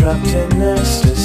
trapped in this.